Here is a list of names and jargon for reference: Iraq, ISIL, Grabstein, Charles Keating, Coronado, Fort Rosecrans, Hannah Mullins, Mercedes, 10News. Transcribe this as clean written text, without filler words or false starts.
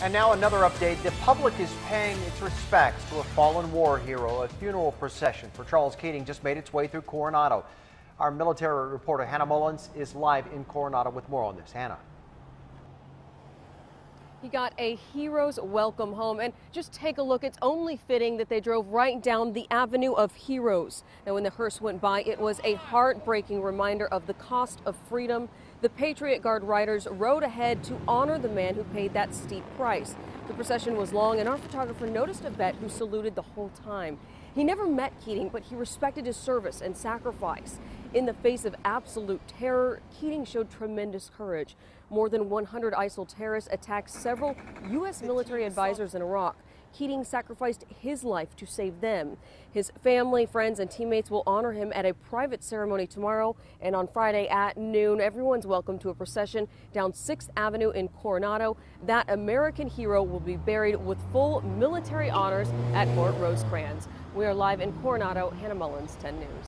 And now another update. The public is paying its respects to a fallen war hero. A funeral procession for Charles Keating just made its way through Coronado. Our military reporter Hannah Mullins is live in Coronado with more on this. Hannah. He got a hero's welcome home, and just take a look. It's only fitting that they drove right down the Avenue of Heroes. Now, when the hearse went by, it was a heartbreaking reminder of the cost of freedom. The Patriot Guard riders rode ahead to honor the man who paid that steep price. The procession was long, and our photographer noticed a vet who saluted the whole time. He never met Keating, but he respected his service and sacrifice. In the face of absolute terror, Keating showed tremendous courage. More than 100 ISIL terrorists attacked several U.S. military advisors in Iraq. Keating sacrificed his life to save them. His family, friends, and teammates will honor him at a private ceremony tomorrow, and on Friday at noon, everyone's welcome to a procession down 6th Avenue in Coronado. That American hero will be buried with full military honors at Fort Rosecrans. We are live in Coronado. Hannah Mullins, 10 News.